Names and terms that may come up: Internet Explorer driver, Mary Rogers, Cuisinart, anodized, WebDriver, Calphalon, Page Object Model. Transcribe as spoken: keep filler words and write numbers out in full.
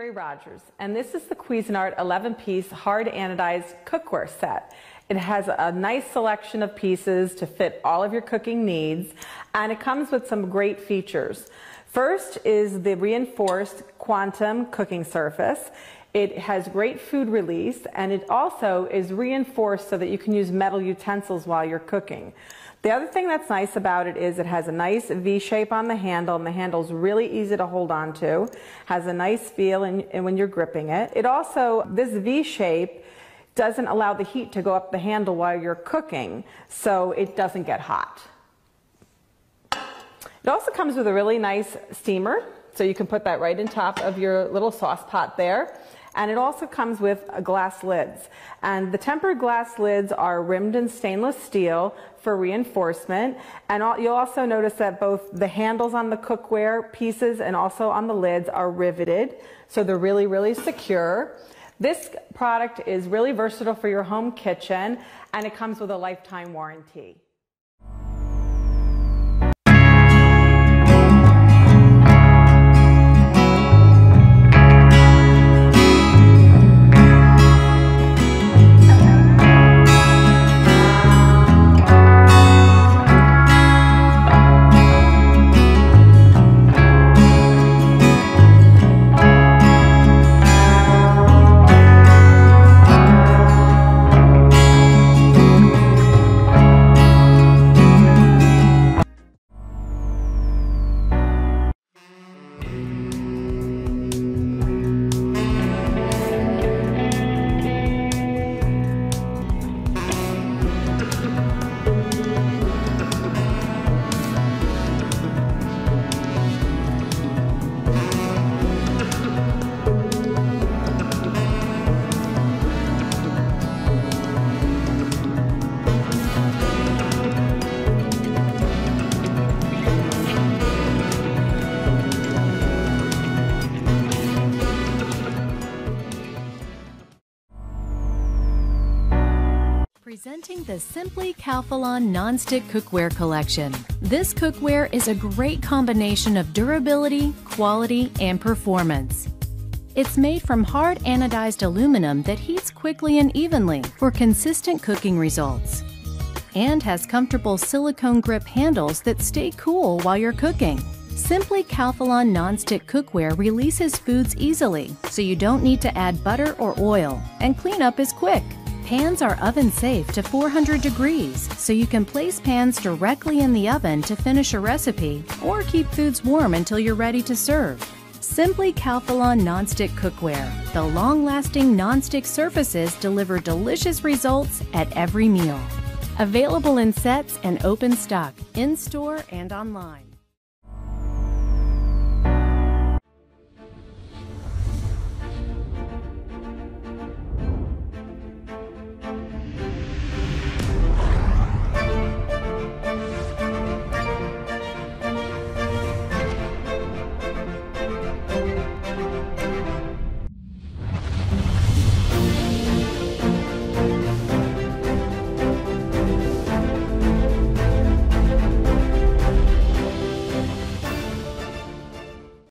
Mary Rogers, and this is the Cuisinart eleven piece hard anodized cookware set. It has a nice selection of pieces to fit all of your cooking needs, and it comes with some great features. First is the reinforced quantum cooking surface. It has great food release, and it also is reinforced so that you can use metal utensils while you're cooking. The other thing that's nice about it is it has a nice V-shape on the handle, and the handle's really easy to hold on to. Has a nice feel in, in when you're gripping it. It also, this V-shape doesn't allow the heat to go up the handle while you're cooking, so it doesn't get hot. It also comes with a really nice steamer, so you can put that right in top of your little sauce pot there. And it also comes with glass lids. And the tempered glass lids are rimmed in stainless steel for reinforcement. And you'll also notice that both the handles on the cookware pieces and also on the lids are riveted. So they're really, really secure. This product is really versatile for your home kitchen, and it comes with a lifetime warranty. Presenting the Simply Calphalon Nonstick Cookware Collection. This cookware is a great combination of durability, quality, and performance. It's made from hard anodized aluminum that heats quickly and evenly for consistent cooking results, and has comfortable silicone grip handles that stay cool while you're cooking. Simply Calphalon Nonstick Cookware releases foods easily, so you don't need to add butter or oil, and cleanup is quick. Pans are oven safe to four hundred degrees, so you can place pans directly in the oven to finish a recipe or keep foods warm until you're ready to serve. Simply Calphalon Nonstick Cookware. The long-lasting nonstick surfaces deliver delicious results at every meal. Available in sets and open stock, in-store and online.